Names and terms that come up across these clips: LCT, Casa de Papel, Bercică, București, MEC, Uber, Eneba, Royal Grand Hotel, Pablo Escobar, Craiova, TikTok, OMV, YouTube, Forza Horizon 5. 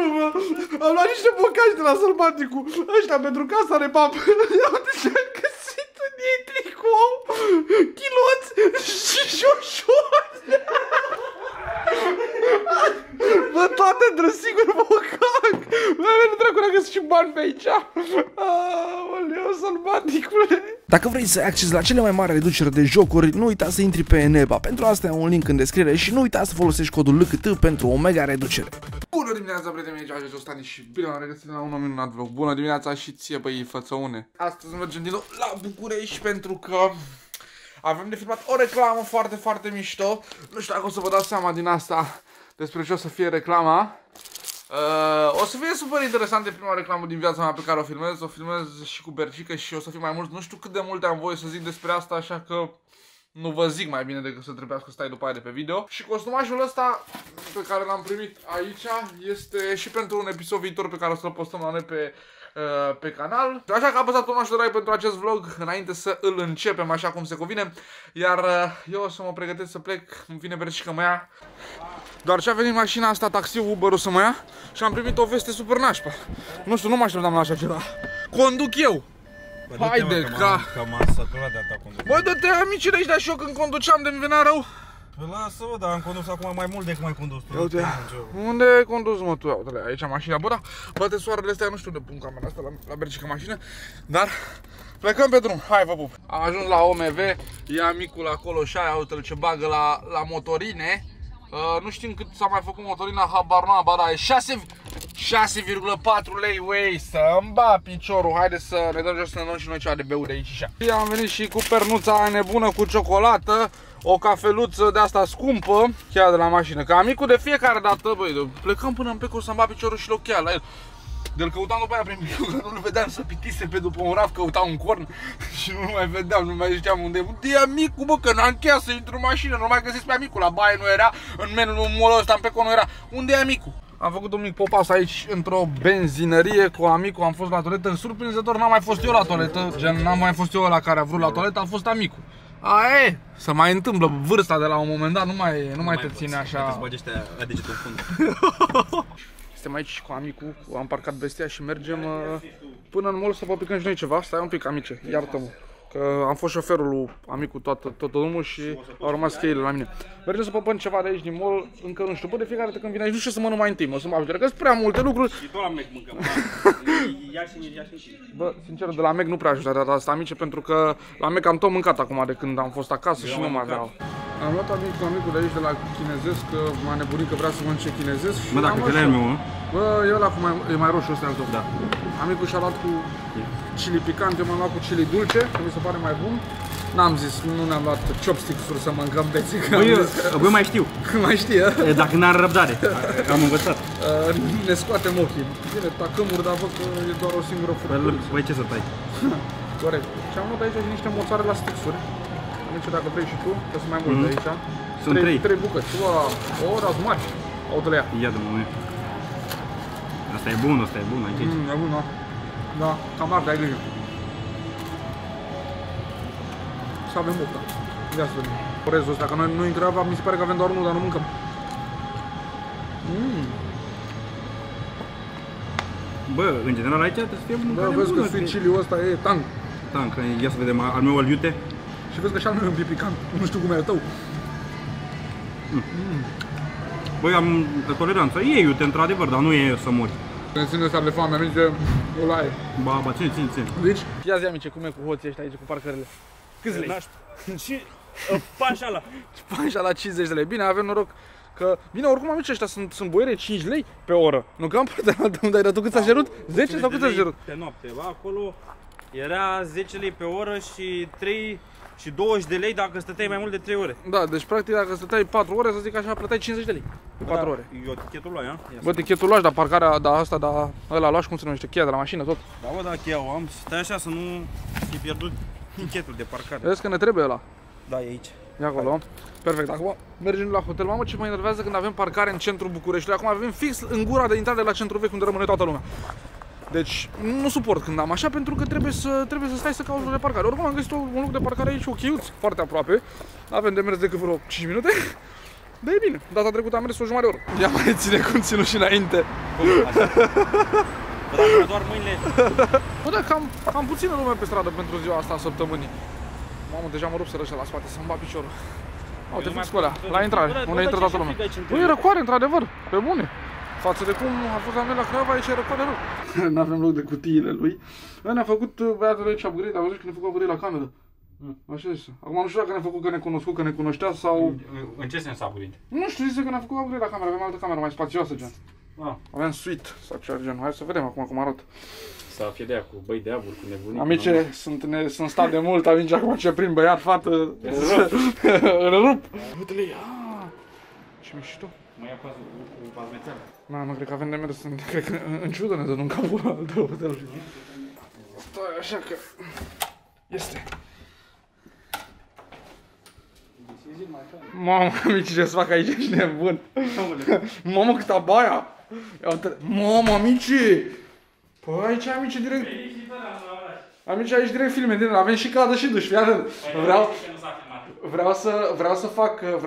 Sălbaticul, mă! Am luat niște bocași de la Sălbaticul. Ăștia pentru Casa de Papel. Iată ce-am găsit în ei tricou, chiloți și șoșori. Bă, toate într-un singur bocac. Bă, nu dracu, n-am găsit și bani pe aici. Aoleu, Sălbaticule. Dacă vrei să ai acces la cele mai mari reduceri de jocuri, nu uita să intri pe Eneba. Pentru asta am un link în descriere și nu uita să folosești codul LCT pentru o mega reducere. Bună dimineața, prieteni, aici ajunge Stani și bine am regăsit la un minunat vlog. Bună dimineața și ție, băi, fățăune. Astăzi mergem din nou la București pentru că avem de filmat o reclamă foarte, foarte mișto. Nu știu dacă o să vă dați seama din asta despre ce o să fie reclama. O să fie super interesant de prima reclamă din viața mea pe care o filmez. O filmez și cu Bercică și o să fiu mai mult. Nu știu cât de multe am voie să zic despre asta, așa că nu vă zic mai bine decât să trebuiască să stai după aia de pe video. Și costumașul ăsta pe care l-am primit aici este și pentru un episod viitor pe care o să-l postăm la noi pe canal. Așa că apăsați butonul like pentru acest vlog înainte să îl începem așa cum se cuvine. Iar eu o să mă pregătesc să plec. Îmi vine Bercică mă ia. Doar ce a venit mașina asta, taxiul, Uber-ul să mă ia. Și am primit o veste super nașpa. Nu știu, nu mă așteptam la așa ceva. Conduc eu. Haide ca... Bă, dă-te amicile aici, dar și eu când conduceam de-mi venea rău. Lasă-mă, dar am condus acum mai mult decât mai condus tu. Uite, unde ai condus, mă, tu? Aici mașina, bă, da, bate soarele astea, nu știu de pun camera asta la Bercică mașină. Dar plecăm pe drum, hai, vă pup. Am ajuns la OMV, ia micul acolo și aia, uite-l ce bagă la motorine. Nu știm cât s-a mai făcut motorina, habar n-am, ba da, e 6,4 lei, uei, să-mi ba piciorul. Haide să ne dăm jos să ne luăm și noi ceva de beu de aici și așa. Am venit și cu pernuța aia nebună, cu ciocolată, o cafeluță de asta scumpă, chiar de la mașină. Că amicul de fiecare dată, băi, plecăm până în pecul să-mi ba piciorul și loc chiar la el. De-l căutam după aia prin picior, că nu-l vedeam, să pitise pe după un raft, căuta un corn și nu mai vedeam, nu mai știam unde e. E amicul, bă, că n-am încheiat să intru în mașină, nu mai găsesc pe amicul, la baie nu era, în menul ăla ăsta, în pecon nu era. Unde e amicul? Am făcut un mic pop-up aici, într-o benzinărie cu amicul, am fost la toaletă, surprinzător n-am mai fost eu la toaletă, gen n-am mai fost eu ăla care a vrut la toaletă, a fost amicul. Aie, să mai întâmplă vârsta de la un moment dat, nu mai te ține așa. Te băgește la degetul în fund. Suntem aici cu amicul, am parcat bestia și mergem până în mall să vă picăm și noi ceva. Stai un pic, amice, iartă-mă, că am fost șoferul lui amicul tot drumul și au rămas cheile la mine. Mergem să păpăm ceva de aici din mall, încă nu știu, bă, de fiecare dată când vin aici nu știu să mănânc mai întâi, mă, să mă ajute, că sunt prea multe lucruri. Și tot la MEC mâncăm, bă, sincer, de la MEC nu prea ajută data asta, amice, pentru că la MEC am tot mâncat acum de când am fost acasă și nu mai aveau. Am luat amicul de aici de la chinezesc, că m-a nebunit că vrea să mănânce chinezesc. Mă, dacă te lei meu, bă, eu la cu mai roșu ăsta al tău. Da. Amicul și-a luat cu chili picant, eu m-am luat cu chili dulce, că mi se pare mai bun. N-am zis, nu ne-am luat chopsticks-uri să mâncăm beții, că bă, mai știu. Mai știe. Dacă n-ar răbdare, am învățat. Ne scoatem ochii. Bine, tacâmuri, dar văd că e doar o singură furculiță. Băi, ce să tai? Corect. Și am luat aici și niște mozzarella la sticks-uri. Amice, dacă vrei și tu, că sunt mai mult de aici. Sunt trei bucăți, o oră, azumaci. Autolea. Ia de moment. Asta e bun, asta e bun aici. E bun, da. Da, cam ardea, ai grijă. Să avem bufta. Ia să vedem. Orezul ăsta, că noi nu intrava, mi se pare că avem doar unul, dar nu mâncăm. Bă, în general aici trebuie să fie un lucru nebună. Bă, vezi că suiciliul ăsta e tank. Tank, ia să vedem, al meu al iute. Și vezi că și al meu e un pic picant, nu știu cum e al tău. Băi, am toleranță, e iute, într-adevăr, dar nu e să mori. Ne ține ăsta de foame, amice, ăla e. Ba, ține. Deci? Ia zi, amice, cum e cu hoții ăștia aici, cu parcările? Câți lei? Și panșala. Panșala 50 de lei. Bine, avem noroc că... Bine, oricum, amici, ăștia sunt boiere 5 lei pe oră. Nu că am partea unde ai dat tu cât s-a cerut? 10 sau cât s-a cerut? Pe noapte, acolo era 10 lei pe oră și 3... și 20 de lei dacă stăteai mai mult de 3 ore. Da, deci practic dacă stăteai 4 ore, să zic așa, plăteai 50 de lei pe 4 ore. Eu tichetul luai, a? Bă, tichetul luași, dar parcarea, da asta, da ăla luași, cum se numește, cheia de la mașină, tot. Da, bă, da, cheia o am, stai așa să nu fi pierdut tichetul de parcare. Vezi că ne trebuie ăla. Da, e aici. E acolo. Hai. Perfect, acum mergem la hotel. Mamă, ce mă enervează când avem parcare în centrul Bucureștiului. Acum avem fix în gura de intrare la centrul vechi unde rămâne toată lumea. Deci nu suport când am așa, pentru că trebuie să stai să cauți de parcare. Oricum am găsit un loc de parcare aici, o cheiuț, foarte aproape. Avem de mers decât vreo 5 minute. Da, e bine. Data trecută am mers o jumătate oră. Ia mai ține conținut și înainte. Bă, doar mâinile. Bă, da, cam puțină lume pe stradă pentru ziua asta a săptămânii. Mamă, deja mă rup să rășe la spate, să-mi bat piciorul. Au trecut cu alea, la intrare, unde intră toată lumea. Bă, e răcoare, într-adevăr, pe bune. Față de cum a fost la noi la Craiova, aici e răcoare rău. N-avem loc de cutiile lui. Ne-a făcut băiatul aici upgrade, am văzut că ne-a făcut upgrade la cameră. Așa zis. Acum nu știu dacă ne-a făcut că ne cunoscu, că ne cunoștea sau... În ce sens upgrade? Nu știu, zice că ne-a făcut upgrade la cameră, avem altă cameră mai spațioasă, gen. Aveam suite sau ceva genul. Hai să vedem acum cum arată. Să fie de aia cu băi de abur, cu nebunii. Amice, sunt stat de mult, amici, acum ce prind băiat, fată, îl rup. Uite-le, aaa, ce mișto. Mă ia cu palmețeală. Na, mă, cred că avem de mers, cred că în ciudă ne dă un capul ăla de hotelului. Stai, așa că... Este. Mamă, amici, ce să fac aici, ești nebun. Mamă, câta baia. Mamă, amici! Păi aici, amici, direct... Amici, aici direct filme din ele, avem și cadă și duș, fiară. Vreau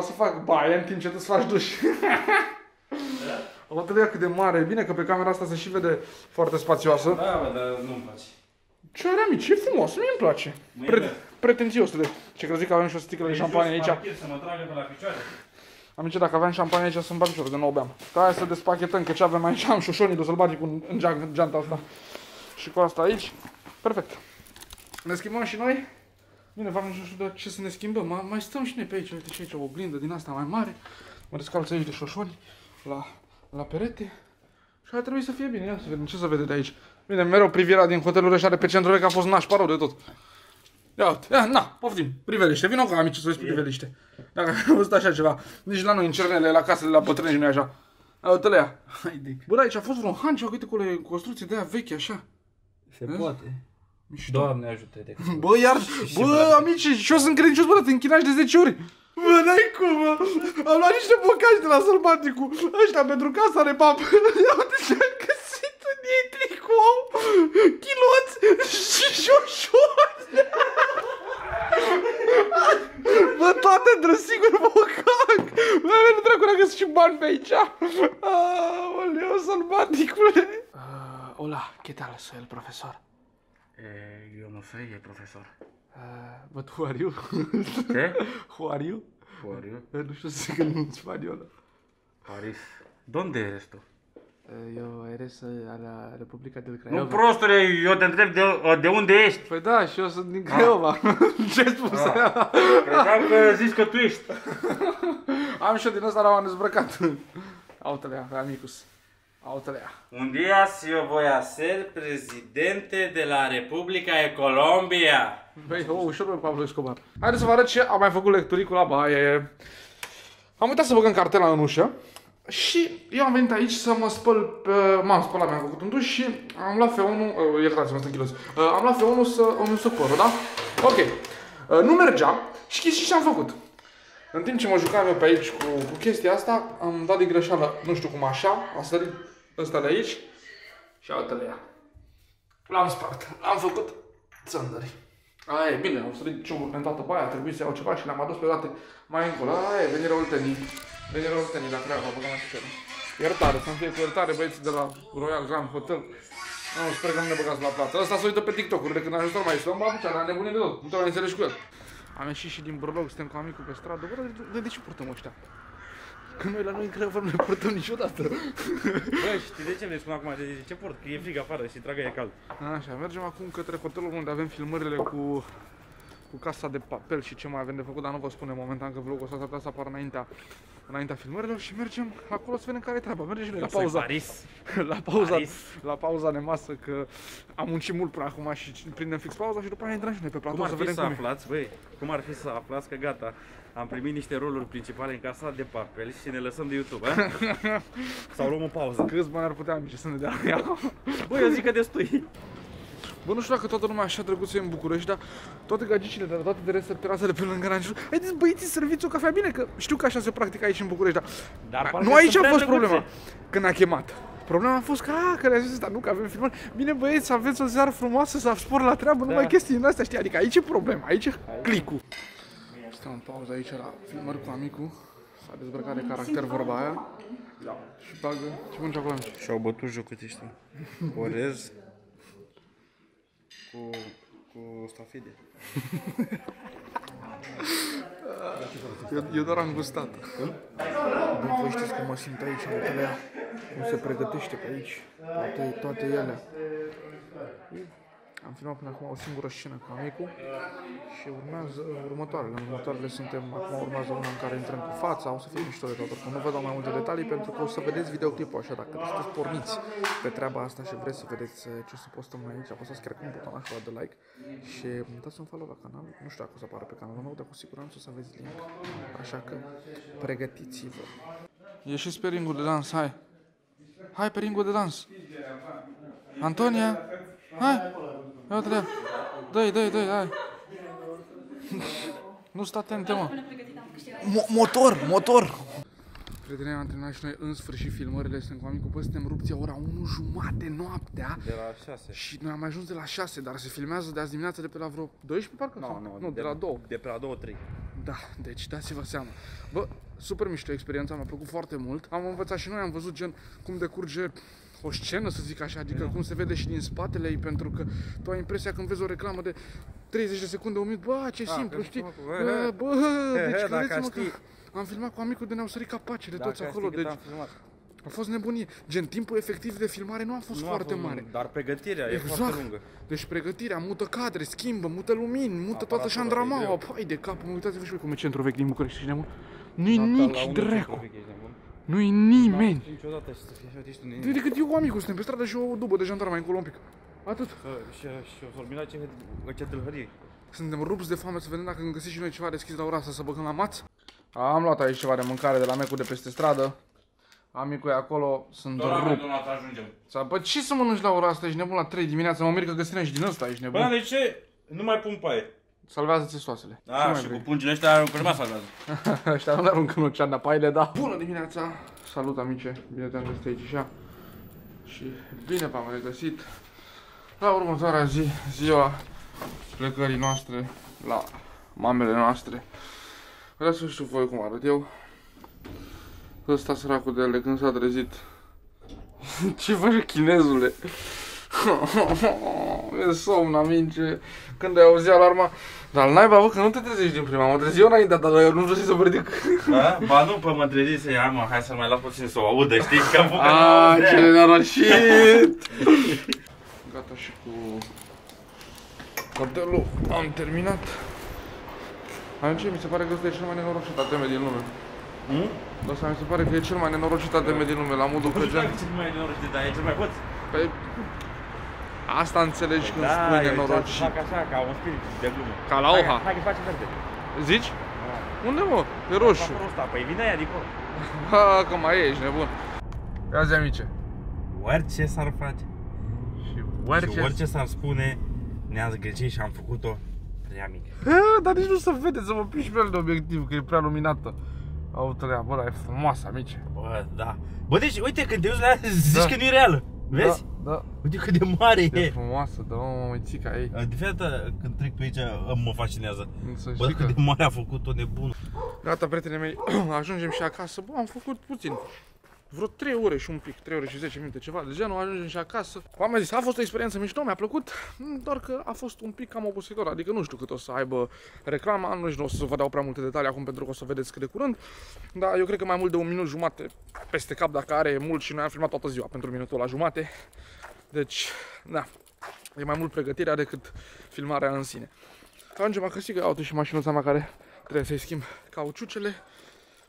să fac baie în timp ce tu-ți faci duș. O tăia cât de mare, e bine că pe camera asta se și vede foarte spațioasă. Da, bă, dar nu-mi place. Ce are, amici, e frumos, mie îmi place. Pretențios, ce crezi că avem și o sticlă de șampanie aici. Să mă tragă pe la picioare. Amice, dacă aveam șampanie aici, să-mi bag piciorul, de nou beam. Ca aia să despachetăm, că ce avem aici, am șoșonii, o să-l bagi în geanta asta. Și cu asta aici, perfect. Ne schimbăm și noi. Bine, v-am nici nu știu de ce să ne schimbăm, mai stăm și noi pe aici. Uite și aici o oglindă din asta mai mare. Mă descalț aici de șoșoni, la perete. Și ar trebui să fie bine, ia să vedem ce se vede de aici. Bine, mereu privirea din hotelul ăștia de pe centrul că a fost nașpa rău de tot. Ia, na, poftim, priveliște, vină cu amici să vezi priveliște. Dacă am văzut așa ceva, nici la noi în Cernele, la casele, la bătrâni nu e așa. Uite-le ea. Bă, da, aici a fost vreun hanci, uite cu o construcție de aia veche, așa. Se poate. Doamne ajută de cât. Bă, iar, bă, amici, și eu sunt credincios, bă, te închinași de 10 ori. Bă, n-ai cum, bă. Am luat niște bocași de la sălbaticul ăștia pentru casa de papel. Ia uite ce-am găsit în ei tricou, chiloți și șoșori. Bă, toate într-un singur bocac. Bă, nu dracu, n-am găsit și bani pe aici. Aoleu, sălbaticule. Hola, ce tal, soy el profesor? Eu nu sunt el profesor. But who are you? Ce? Who are you? Who are you? Nu știu să zic în spaniolă. Paris. Donde eres tu? Eu eres a la Republica del Craiova. Nu, prostule, eu te întreb de unde ești? Păi da, și eu sunt din Craiova. Ce-ai spus? Credeam că zici că tu ești. Am și eu din ăsta, l-am dezbrăcat. Autălea, amicus. Un día yo voy a ser presidente de la República de Colombia. Băi, ușor pe Pablo Escobar. Haideți să vă arăt ce am mai făcut lecturicul la baie. Am uitat să băgăm cartela în ușă. Și eu am venit aici să mă spăl, m-am spălat, mi-am făcut un duș și am luat F1, iertați-mă, sunt chiloți. Am luat F1 să coră, da? Ok, nu mergea și știți ce am făcut? În timp ce mă jucam eu pe aici cu chestia asta, am dat din greșeală, nu știu cum așa, am sărit ăsta de aici și altele ea. L-am spart, l-am făcut țândări. Aia e bine, am sărit ciugurile în toată baia, a trebuit să iau ceva și le-am adus pe toate mai încolo. Aia e, venirea ultenii la Craiova, băgăm așa ceva. Iertare, să-mi fie cu iertare băieții de la Royal Grand Hotel. Nu, sper că nu ne băgați la plată. Ăsta se uită pe TikTok-uri, de când ajutor mai ești, bă, putea, ne-am nebunit de tot, nu te mai înțelegi cu el. Am ieșit și din Brălog, suntem cu amicul pe stradă. Bă, dar de ce purtăm ăștia? Că noi la noi în Craiova nu ne purtăm niciodată. Bă, știi de ce ne spun acum? De ce port? Că e frig afară și tragă e cald. Așa, mergem acum către hotelul unde avem filmările cu Casa de Papel și ce mai avem de făcut, dar nu vă spunem momentan că vlogul ăsta s-ar putea să apară înaintea filmărilor și mergem acolo să vedem care e treaba. Mergem și noi la pauza. La pauza nemasă, că am muncit mult până acum și prindem fix pauza și după aia intrăm și noi pe platou să vedem cum ar fi să aflați că gata, am primit niște roluri principale în Casa de Papel și ne lăsăm de YouTube, a? Sau luăm o pauză. Câți bani ar putea amici să ne dea ea? Bă, eu zic că destui. Bă, nu știu dacă toată lumea așa drăguță e în București, dar toate gagicile de la toate terasele pe lângă Ranjul. Haideți, băieții, serviți o cafea, bine, că știu că așa se practică aici în București, dar nu aici a fost problema când a chemat. Problema a fost că, le-a zis asta, nu, că avem filmări. Bine, băieți, aveți o seară frumoasă, să spor la treabă, numai chestii din astea, știi, adică aici e problema, aici e clicul. Stau în pauză aici la filmări cu amicul, a dezbrăcat de caracter vorba aia. Da. Și bagă, ce mânci acolo? Și-au bătut jucătiștii. Orez cu stafide. Eu doar am gustat. Nu vă știți cum mă simt aici, în hotelea, cum se pregătește pe aici, toate ele. Am filmat până acum o singură scenă cu amicul și urmează următoarele. În următoarele suntem, acum urmează una în care intrăm cu fața, o să fie mișto de tot, oricum. Nu vă dau mai multe detalii pentru că o să vedeți videoclipul așa, dacă sunteți porniți pe treaba asta și vreți să vedeți ce o să postăm aici, apăsați chiar acum butonul acela de like și dați un follow la canal, nu știu dacă o să apară pe canalul meu, dar cu siguranță o să aveți link, așa că pregătiți-vă. Ieșiți pe ringul de dans, hai! Hai pe ringul de dans! Antonia! Hai! Ia te dă-i, hai! Nu sta atent, mă! Motor! Prietenii, am terminat și noi în sfârșit filmările, suntem cu amicul, bă, suntem rupți ora 1:30 noaptea. De la 6. Și noi am ajuns de la 6, dar se filmează de azi dimineața de pe la vreo 12, parcă? Nu, de la 2. De pe la 2-3. Da, deci dați-vă seama. Bă, super mișto experiența, mi-a plăcut foarte mult. Am învățat și noi, am văzut gen cum decurge o scenă, să zic așa, adică cum se vede și din spatele ei, pentru că tu ai impresia când vezi o reclamă de 30 de secunde, 1 minut, bă, ce simplu, știi? Bă, deci credeți-mă că am filmat cu amicul de ne-au sărit capacele toți acolo, deci a fost nebunie. Gen, timpul efectiv de filmare nu a fost foarte mare. Dar pregătirea e foarte lungă. Deci pregătirea, mută cadre, schimbă, mută lumini, mută toată șandramaua, pai de cap, mă uitați-vă și voi cum e centru vechi din București, nu-i nici dracu. Nu-i nimeni! De decât eu cu amicul suntem pe stradă și o dubă de jandarma mai încolo un pic. Atât. Și o sormina ce tâlhărie. Suntem rupți de foame, să vedem dacă îmi găsim și noi ceva deschis la ora asta, să băgăm la maț. Am luat aici ceva de mâncare de la MEC-ul de peste stradă. Amicul e acolo, sunt rupt. Bă, ce să mănânci la ora asta, ești nebun la 3 dimineața, mă mir că găsim și din ăsta, ești nebun. Bă, de ce? Nu mai pun paie. Salvează țesoasele. Da, și cu pungile ăștia aruncă, nu mai salvează. Ăștia nu le aruncă în ocean, dar paile, da. Bună dimineața! Salut, amice! Bine te-am găsit aici, așa. Și bine v-am regăsit la următoarea zi, ziua plecării noastre la mamele noastre. Vreau să știu voi cum arăt eu. Ăsta săracul de ele, când s-a trezit. Ce faci, chinezule? E somn, amince, când ai auzit alarma. Dar naiba, bă, că nu te trezești din prima, mă trezi eu înainte, dar eu nu vreau să mă ridic. Da? Ba nu, pă, mă trezi să ia, mă, hai să mai las puțin să o audă, știi, că am făcut. Aaa, ce nenoroșit! Gata și cu hotelul, am terminat. Amince, mi se pare că ăsta e cel mai nenorocit ATM din lume. Ăsta mi se pare că e cel mai nenorocit ATM din lume, la modul că gen... Nu știu dacă e cel mai nenorocit, dar e cel mai băț. Păi... Asta înțelegi când spui nenorocit. Da, fac așa, ca un spirit de glumă. Ca la Oha. Hai că-ți face verde. Zici? Unde, mă? Pe roșu. Păi vine aia din acolo. Ha, că mai ești nebun. Ia zi, amice. Orice s-ar face și orice s-ar spune, ne-am zgârcit și am făcut-o prea mică. Dar nici nu se vede, să mă piși pe el de obiectiv, că e prea luminată. Autelea, bă, e frumoasă, amice. Bă, da. Bă, deci, uite, când te uiți la ea, zici că nu e reală. Vezi? Da. Uite cât de mare e! E frumoasă, da, mă, măițica ei. De fiecare când trec pe aici, mă fascinează. Bă, cât de mare a făcut-o, nebun. Gata, prietenii mei, ajungem și acasă. Bă, am făcut puțin. Vreo 3 ore și un pic, 3 ore și 10 minute, ceva de genul, ajungem și acasă. V-am mai zis, a fost o experiență mișto, mi-a plăcut, doar că a fost un pic cam obositor, adică nu știu cât o să aibă reclama, nu știu, o să vă dau prea multe detalii acum pentru că o să vedeți cât de curând, dar eu cred că mai mult de 1,5 minut peste cap dacă are mult și noi am filmat toată ziua pentru minutul la jumate, deci, da, e mai mult pregătirea decât filmarea în sine. Ajungem acasă, că iau și mașinuța mea care trebuie să-i schimb cauciucele.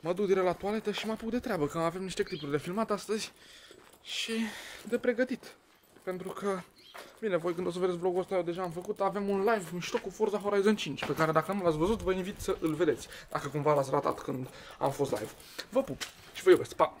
Mă duc direct la toaletă și mă apuc de treabă, că avem niște clipuri de filmat astăzi și de pregătit. Pentru că, bine, voi când o să vedeți vlogul ăsta, eu deja am făcut, avem un live mișto cu Forza Horizon 5, pe care dacă nu l-ați văzut, vă invit să îl vedeți, dacă cumva l-ați ratat când am fost live. Vă pup și vă iubesc, pa!